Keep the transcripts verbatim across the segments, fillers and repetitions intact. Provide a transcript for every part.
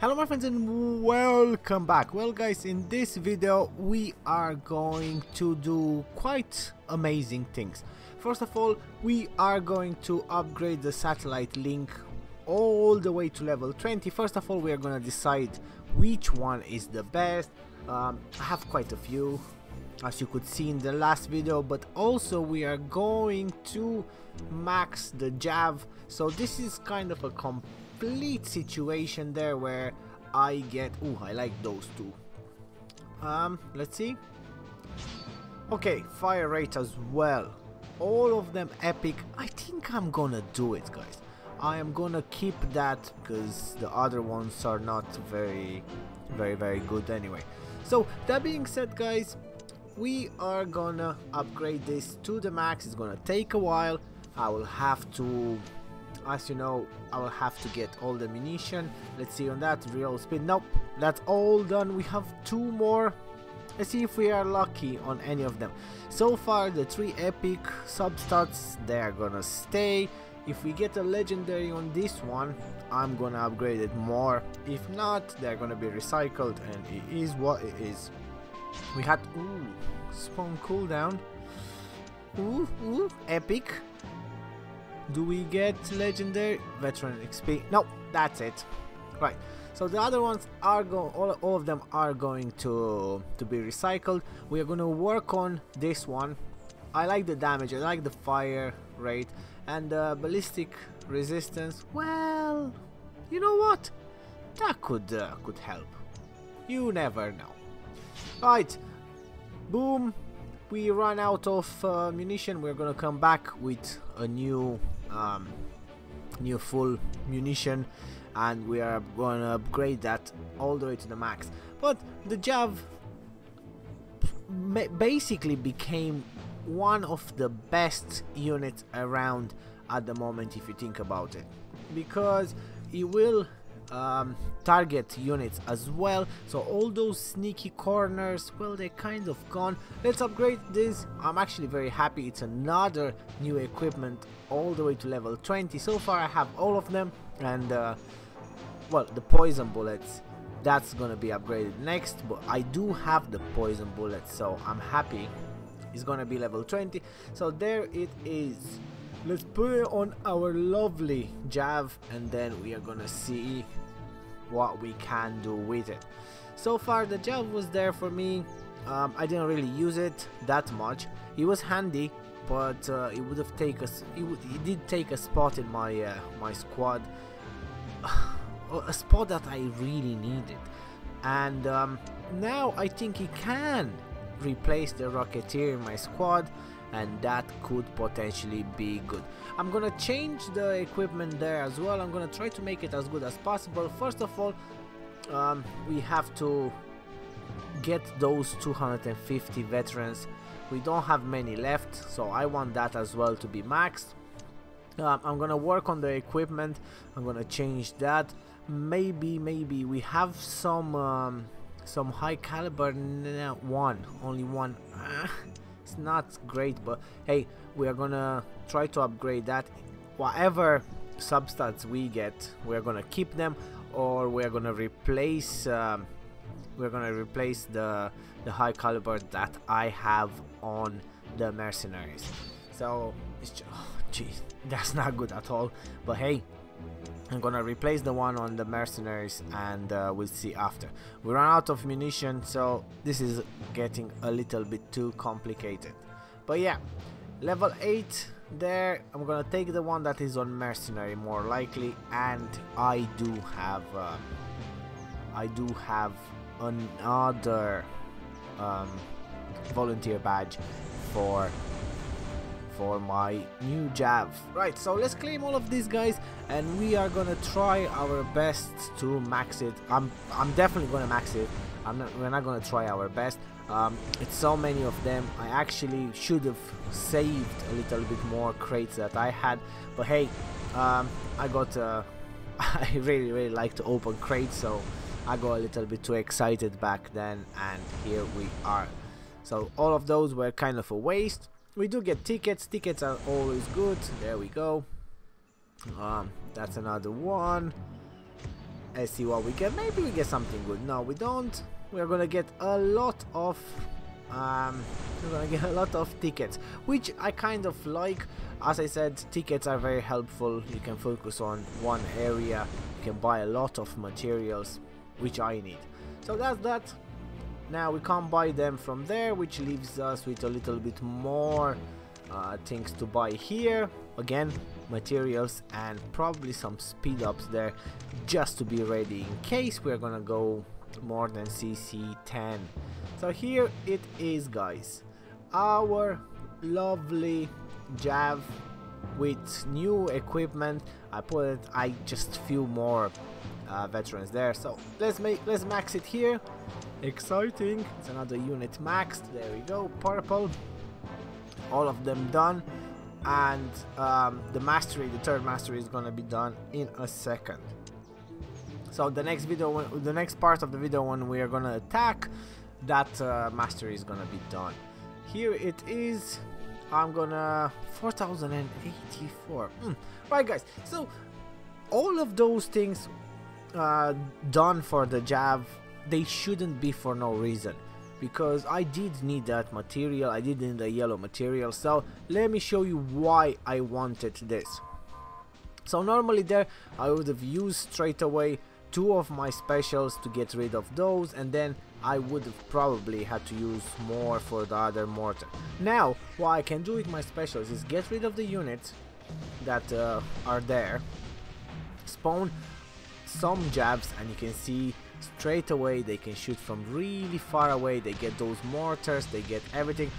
Hello my friends and welcome back. Well guys, in this video we are going to do quite amazing things. First of all, we are going to upgrade the satellite link all the way to level twenty. First of all, we are going to decide which one is the best. um, I have quite a few, as you could see in the last video, but also we are going to max the Jav. So this is kind of a comp complete situation there where I get, ooh, I like those two. Um, let's see. Okay, fire rate as well. All of them epic. I think I'm gonna do it, guys. I am gonna keep that because the other ones are not very, very, very good anyway. So that being said, guys, we are gonna upgrade this to the max. It's gonna take a while. I will have to. As you know, I will have to get all the munition. Let's see on that real speed. Nope, that's all done. We have two more. Let's see if we are lucky on any of them. So far, the three epic substats, they are gonna stay. If we get a legendary on this one, I'm gonna upgrade it more. If not, they're gonna be recycled, and it is what it is. We had, ooh, spawn cooldown. Ooh, ooh, epic. Do we get legendary? Veteran X P? No, that's it. Right. So the other ones are going. All, all of them are going to to be recycled. We are going to work on this one. I like the damage. I like the fire rate and the ballistic resistance. Well, you know what? That could uh, could help. You never know. Right. Boom. We run out of uh, munition. We're gonna come back with a new um, new full munition, and we are gonna upgrade that all the way to the max. But the Jav basically became one of the best units around at the moment, if you think about it, because it will Um, target units as well. So all those sneaky corners, well, they're kind of gone. Let's upgrade this. I'm actually very happy. It's another new equipment all the way to level twenty. So far I have all of them, and uh, well, the poison bullets, that's gonna be upgraded next, but I do have the poison bullets, so I'm happy. It's gonna be level twenty, so there it is. Let's put it on our lovely Jav, and then we are gonna see what we can do with it. So far the Jav was there for me. um, I didn't really use it that much. It was handy, but uh, it would have taken us, it, it did take a spot in my uh, my squad, a spot that I really needed. And um, now I think it can replace the Rocketeer in my squad, and that could potentially be good. I'm gonna change the equipment there as well. I'm gonna try to make it as good as possible. First of all, um, we have to get those two hundred fifty veterans. We don't have many left, so I want that as well to be maxed. um, I'm gonna work on the equipment. I'm gonna change that. Maybe, maybe we have some um, some high caliber. No, one, only one. It's not great, but hey, we are gonna try to upgrade that. Whatever substats we get, we're gonna keep them, or we're gonna replace um, we're gonna replace the the high caliber that I have on the mercenaries. So it's just, oh jeez, that's not good at all, but hey, I'm gonna replace the one on the mercenaries, and uh, we'll see after. We run out of munition, so this is getting a little bit too complicated. But yeah, level eight there. I'm gonna take the one that is on mercenary more likely, and I do have uh, I do have another um, volunteer badge for for my new Jav. Right, so let's claim all of these guys, and we are gonna try our best to max it. I'm I'm definitely gonna max it. I'm not, we're not gonna try our best. Um, it's so many of them. I actually should have saved a little bit more crates that I had, but hey, um, I got uh, I really really like to open crates, so I got a little bit too excited back then, and here we are. So all of those were kind of a waste. We do get tickets. Tickets are always good. There we go. Um, that's another one. Let's see what we get. Maybe we get something good. No, we don't. We're gonna get a lot of um we're gonna get a lot of tickets, which I kind of like. As I said, tickets are very helpful. You can focus on one area, you can buy a lot of materials, which I need. So that's that. Now we can't buy them from there, which leaves us with a little bit more uh, things to buy here. Again, materials and probably some speed ups there, just to be ready in case we're gonna go more than C C ten. So here it is, guys, our lovely Jav with new equipment. I put it, I just few more uh, veterans there, so let's make let's max it here. Exciting. It's another unit maxed. There we go, purple, all of them done. And um, the mastery, the third mastery is gonna be done in a second. So the next video, when, the next part of the video when we are gonna attack, that uh, mastery is gonna be done. Here it is. I'm gonna four thousand eighty-four. Mm. Right, guys. So all of those things uh, done for the Jav, they shouldn't be for no reason, because I did need that material. I did need the yellow material. So let me show you why I wanted this. So normally there I would have used straight away two of my specials to get rid of those, and then I would have probably had to use more for the other mortar. Now what I can do with my specials is get rid of the units that uh, are there, spawn some jabs, and you can see straight away they can shoot from really far away, they get those mortars, they get everything.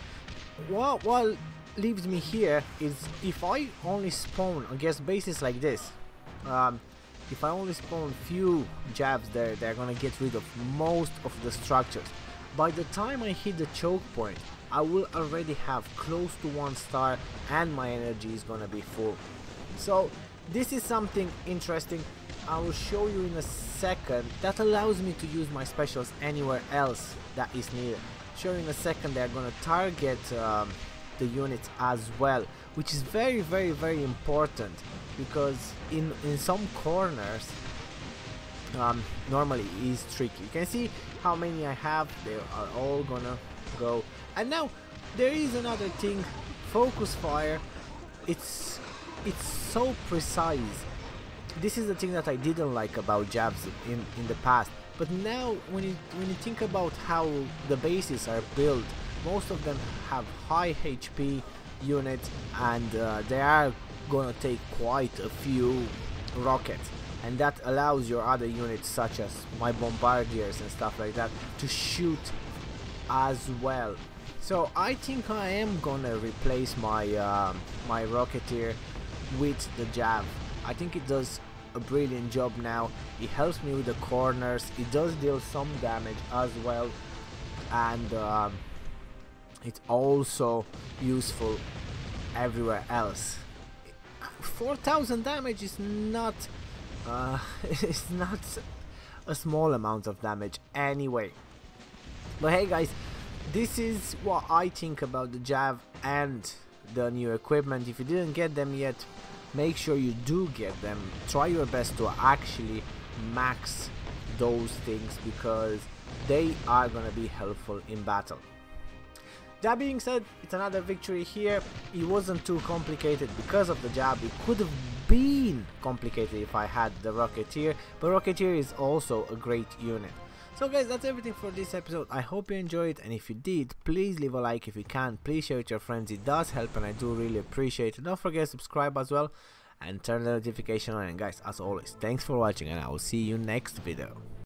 What, what leaves me here is if I only spawn on guest bases like this, um, if I only spawn few jabs there, they're gonna get rid of most of the structures. By the time I hit the choke point, I will already have close to one star and my energy is gonna be full. So this is something interesting. I will show you in a second. That allows me to use my specials anywhere else that is needed. Sure, in a second they're gonna target um, the units as well, which is very very very important, because in in some corners um, normally is tricky. You can see how many I have. They are all gonna go. And now there is another thing, focus fire. It's it's so precise. This is the thing that I didn't like about Javs in, in the past, but now when you, when you think about how the bases are built, most of them have high H P units, and uh, they are gonna take quite a few rockets, and that allows your other units such as my bombardiers and stuff like that to shoot as well. So I think I am gonna replace my, uh, my Rocketeer with the Jav. I think it does a brilliant job now. It helps me with the corners, it does deal some damage as well, and uh, it's also useful everywhere else. four thousand damage is not uh, it's not a small amount of damage anyway. But hey guys, this is what I think about the Jav and the new equipment. If you didn't get them yet, make sure you do get them. Try your best to actually max those things, because they are gonna be helpful in battle. That being said, it's another victory here. It wasn't too complicated because of the Jav. It could have been complicated if I had the Rocketeer, but Rocketeer is also a great unit. So guys, that's everything for this episode. I hope you enjoyed, and if you did, please leave a like if you can. Please share with your friends, it does help and I do really appreciate it. Don't forget to subscribe as well and turn the notification on. And guys, as always, thanks for watching and I will see you next video.